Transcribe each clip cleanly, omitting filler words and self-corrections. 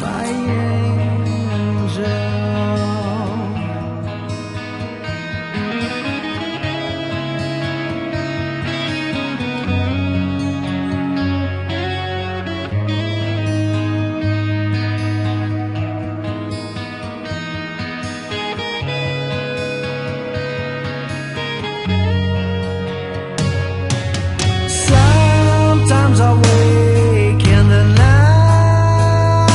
my angel. Sometimes I wake in the night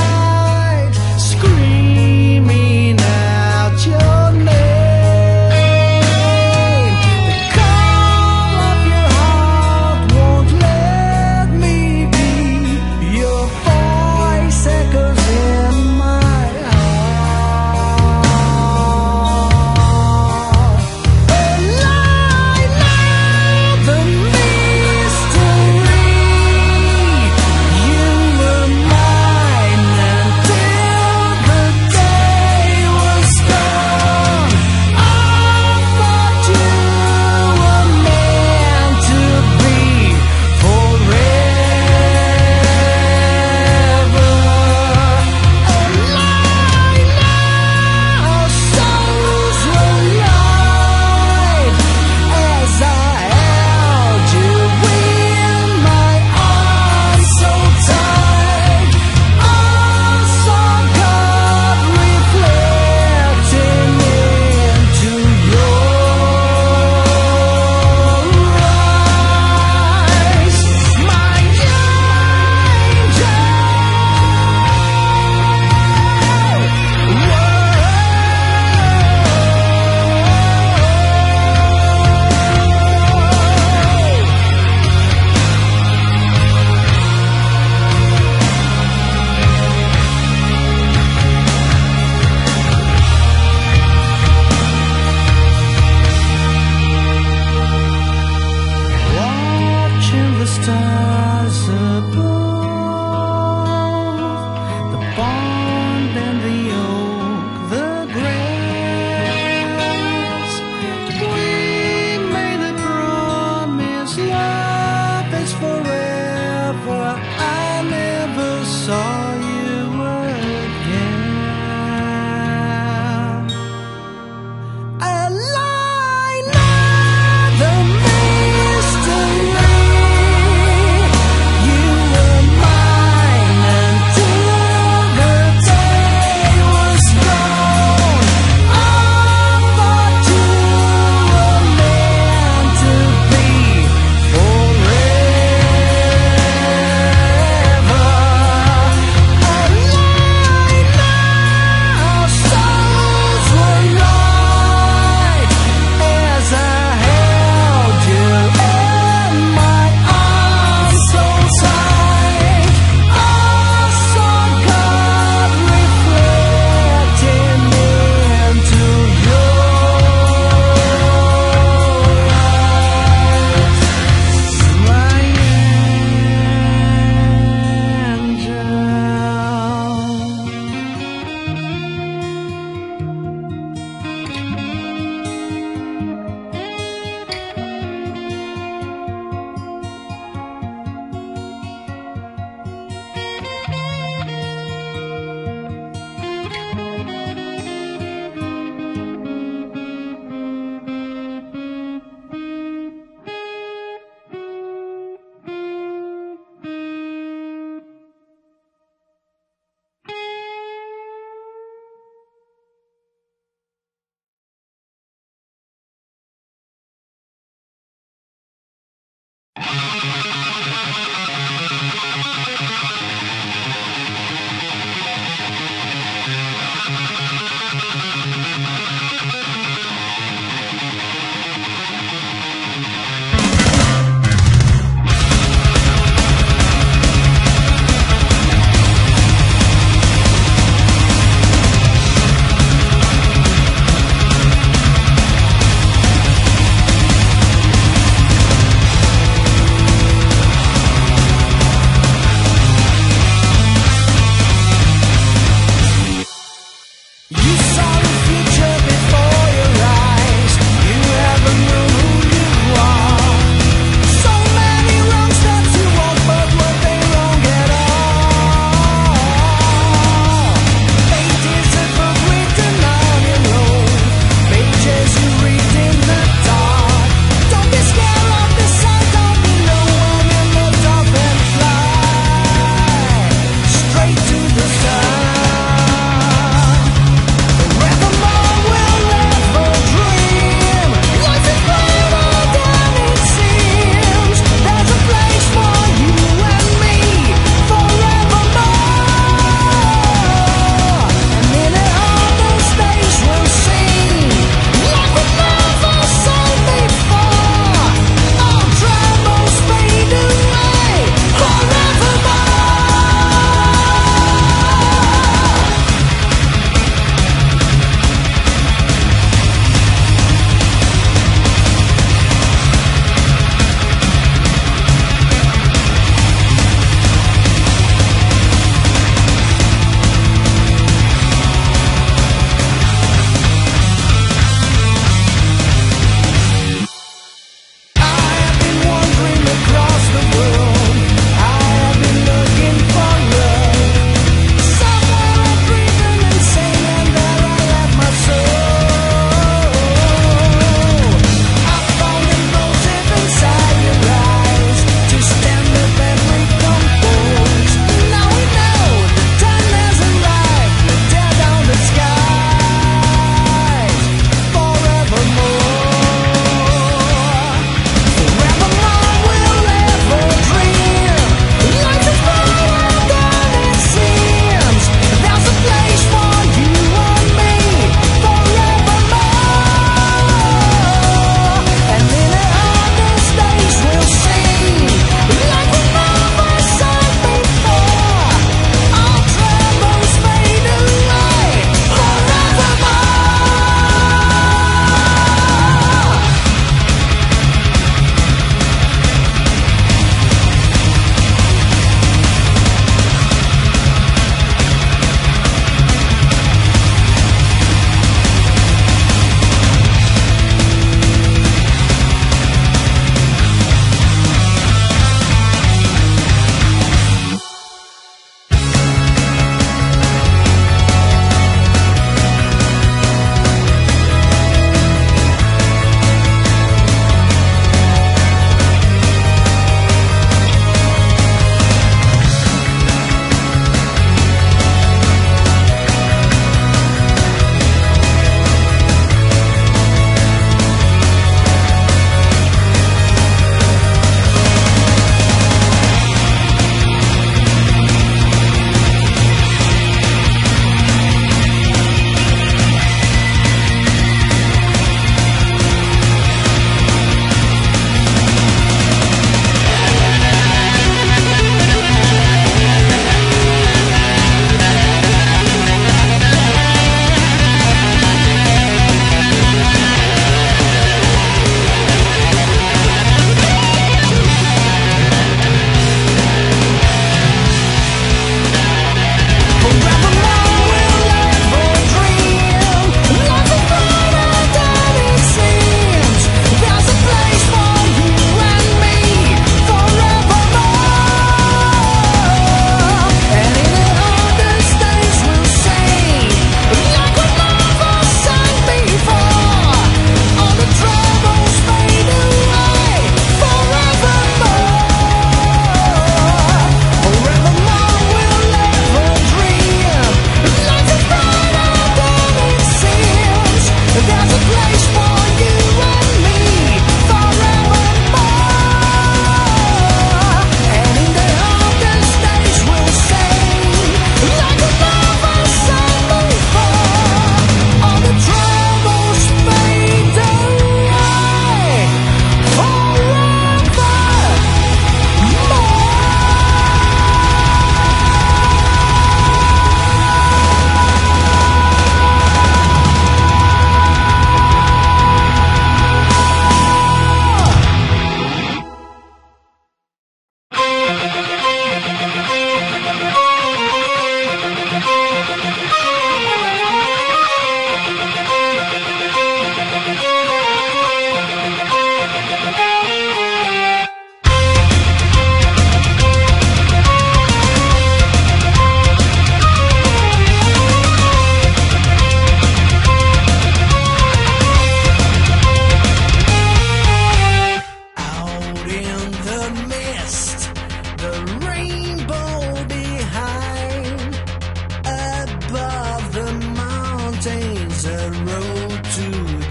stains the road to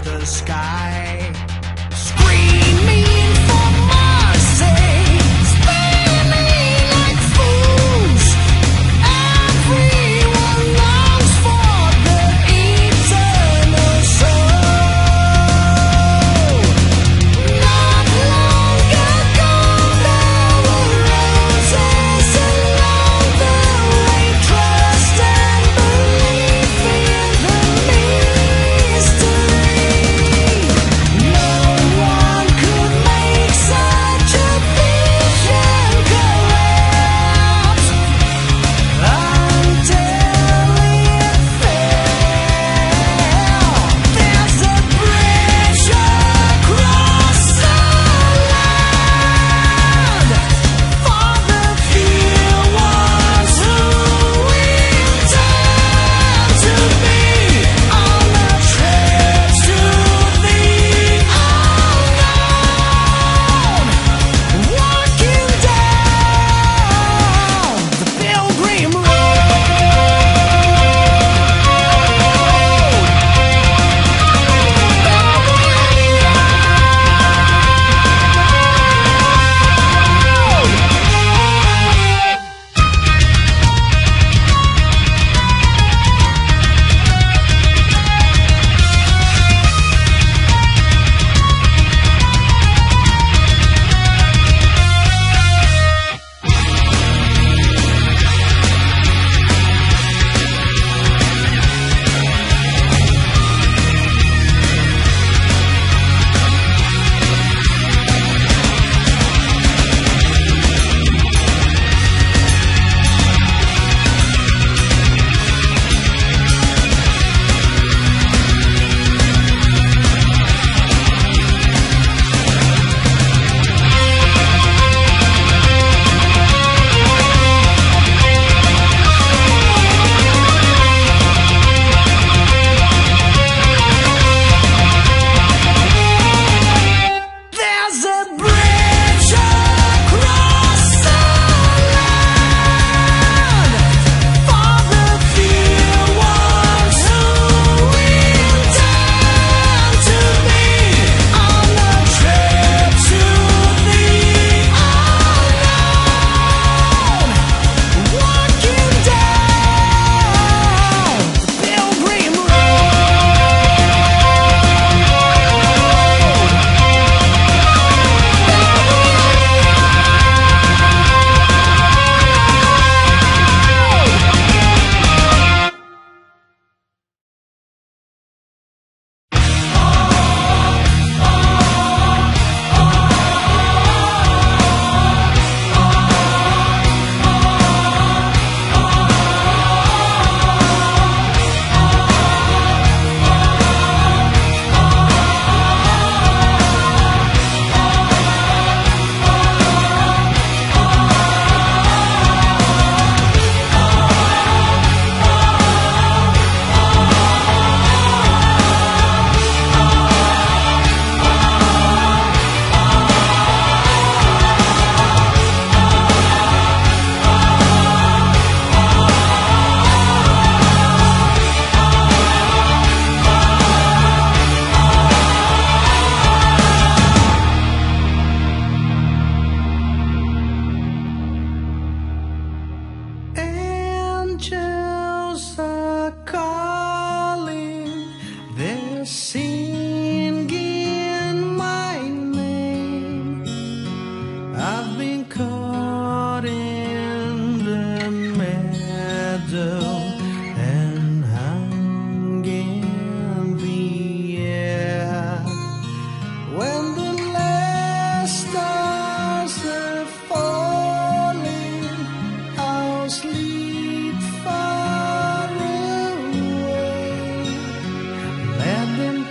the sky. Screaming for mercy, screaming like fools. Everyone longs for the eternal soul. Not long ago there were roses along the way. Trust and belief in the mystery. No one could make such a vision collapse until it fell. There's a bridge across the land for the few ones who will turn to me on the trip to the unknown. Walking down the pilgrim road. There's a bridge across the land for the few ones who will turn to me on the trip to the unknown. Walking down the pilgrim road. Angels are calling, they're singing my name. I've been caught in the meadow and hung in the air. When the last stars are falling, I'll sleep far away. Let them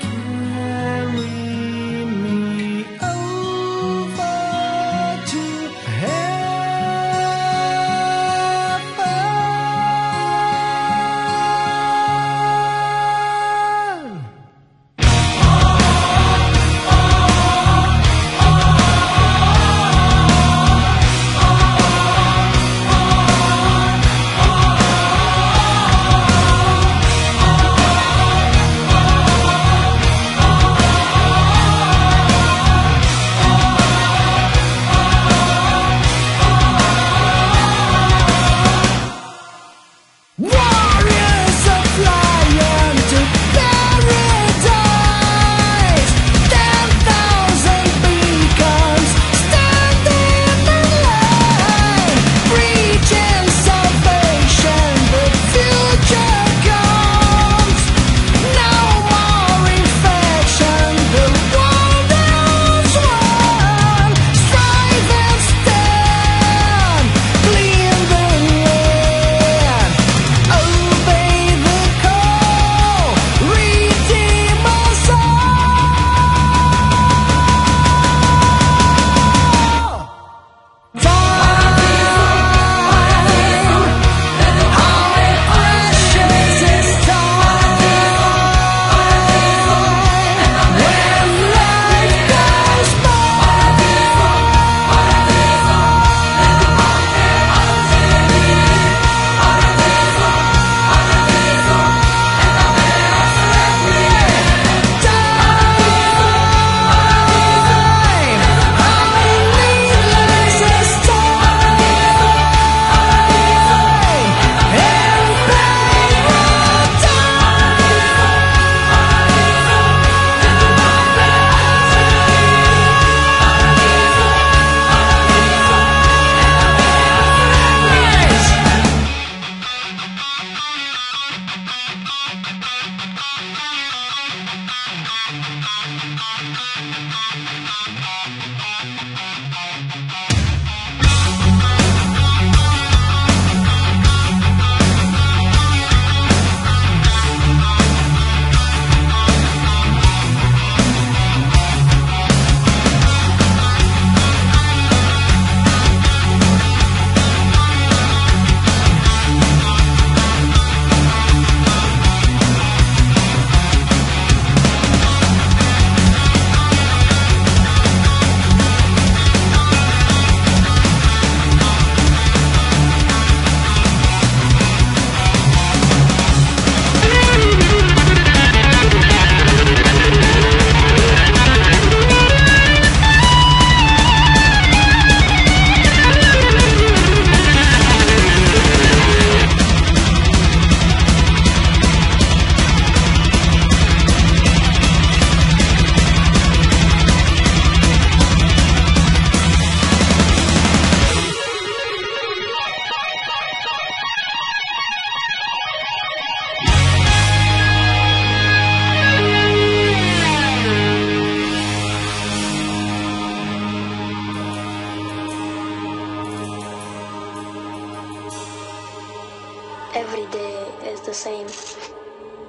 same.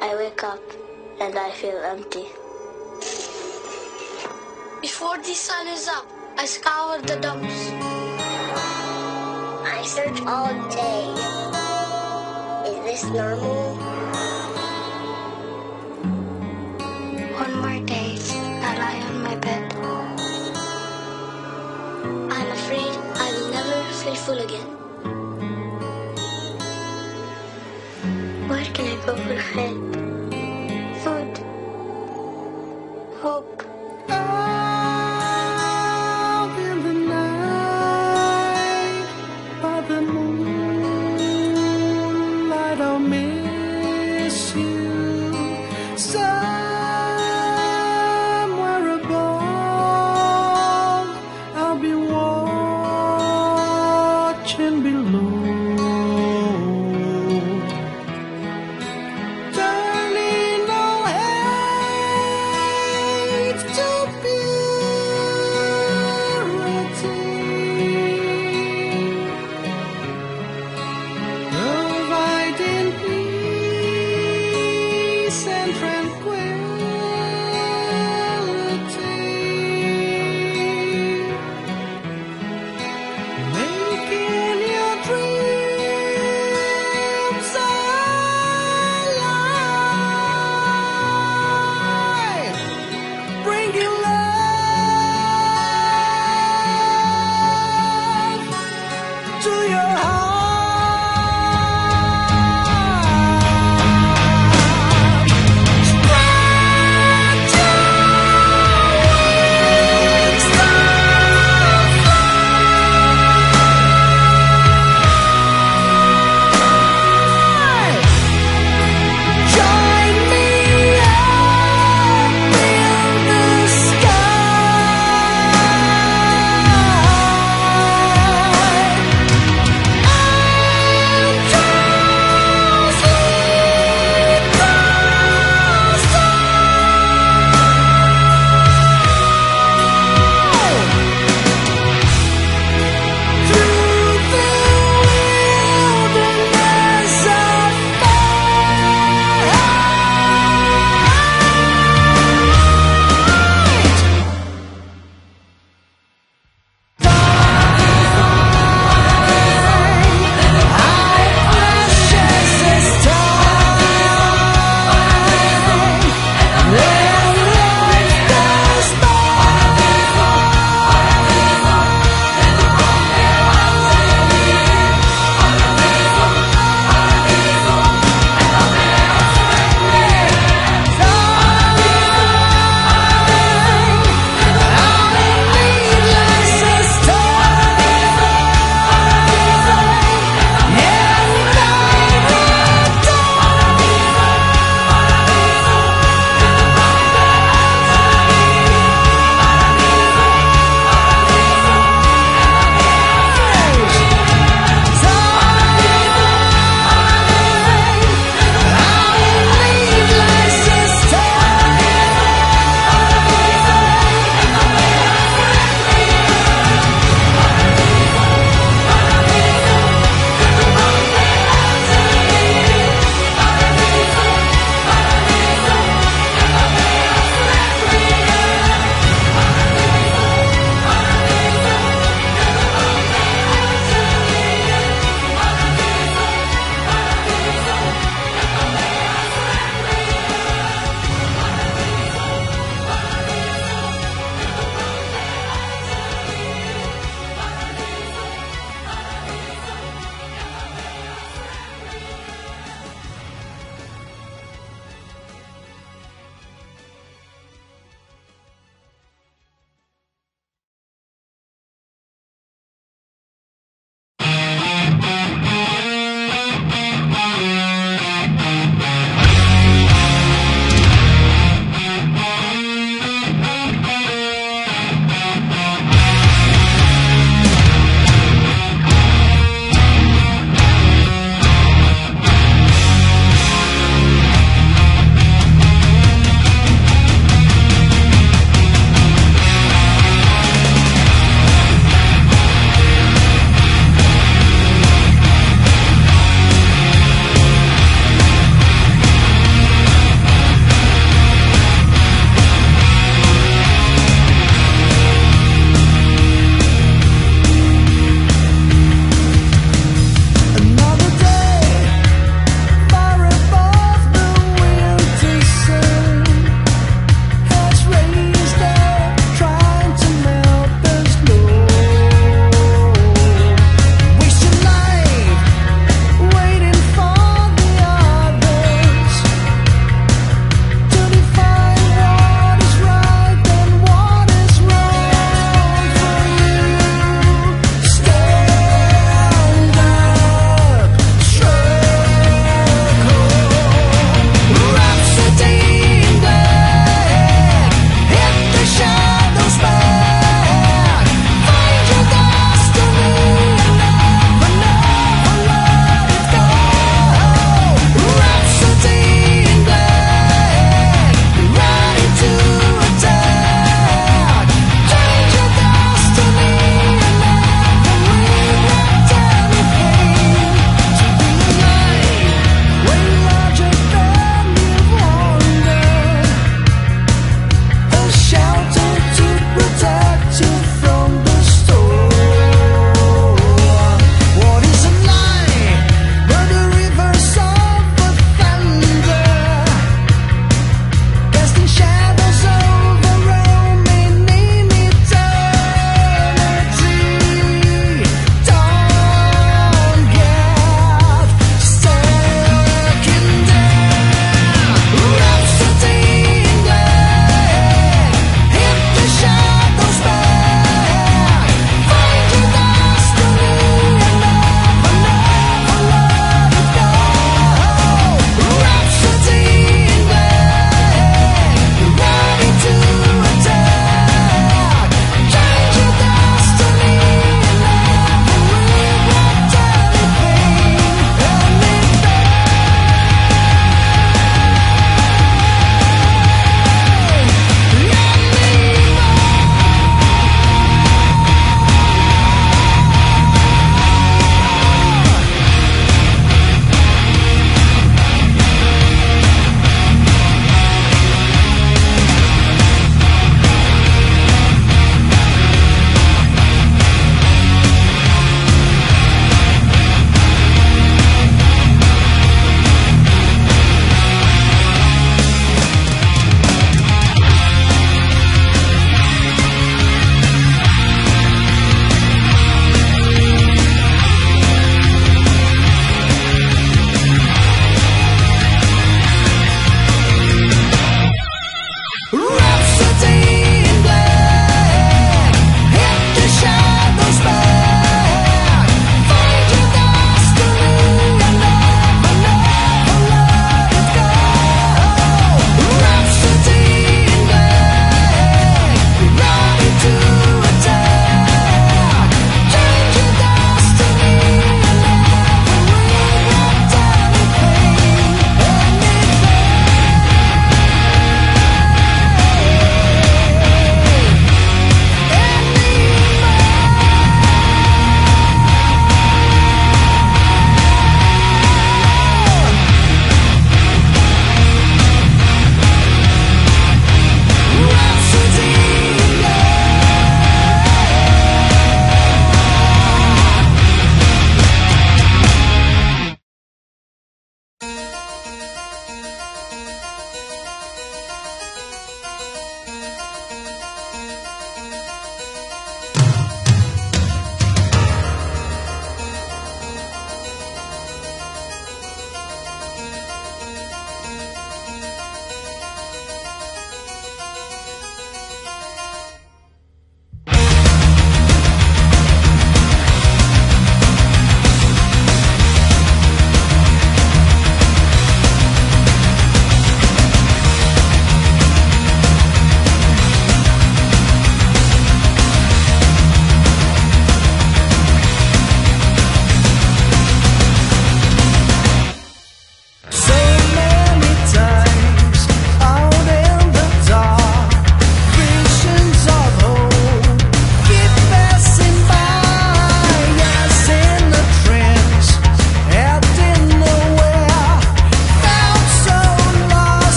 I wake up and I feel empty. Before the sun is up, I scour the dumps. I search all day. Is this normal? One more day, I lie on my bed. I'm afraid I will never feel full again. Where can I go for help? Food. Hope. Below, darling.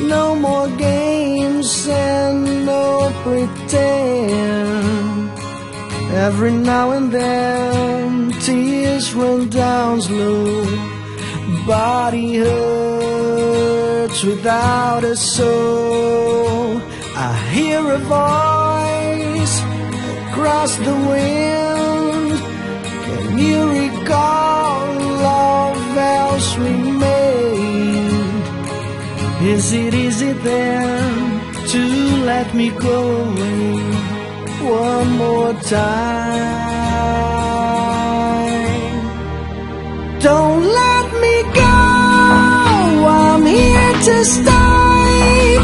No more games and no pretend. Every now and then tears run down slow. Body hurts without a soul. I hear a voice across the wind. Can you recall love else remained? Is it easy then to let me go in one more time? Don't let me go, I'm here to stay.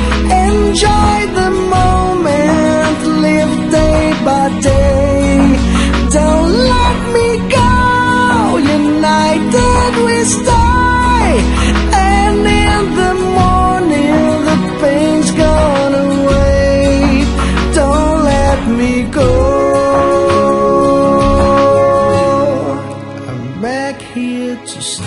Enjoy the moment, live day by day. Don't let me go, united we stay. And in the morning the pain's gone away. Don't let me go, I'm back here to stay.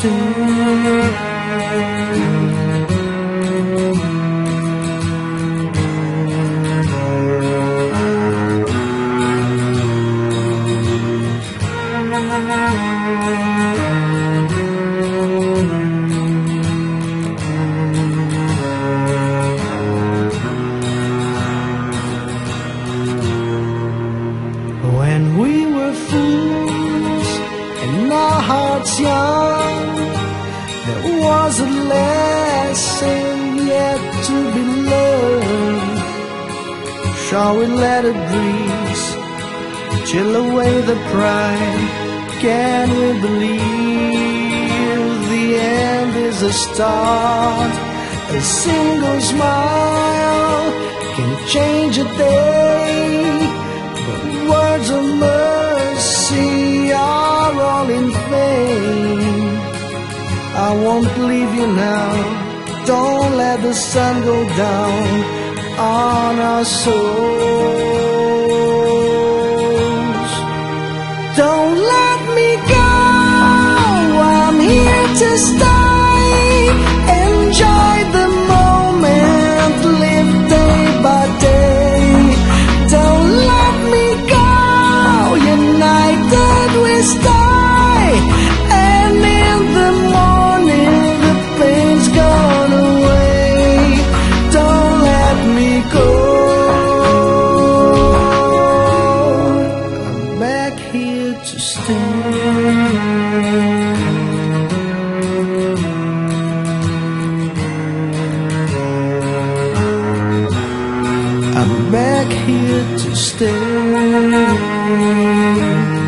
When we were fools and our hearts young, there was a lesson yet to be learned. Shall we let it breeze chill away the pride? Can we believe the end is a start? A single smile can change a day. Words of mercy are all in vain. I won't leave you now. Don't let the sun go down on our souls. Don't let me go, I'm here to stay. Enjoy the moment, live day by day. Don't let me go, united we stay. And in the morning the pain's gone away. Don't let me go, I'm back here to stay. I'm back here to stay.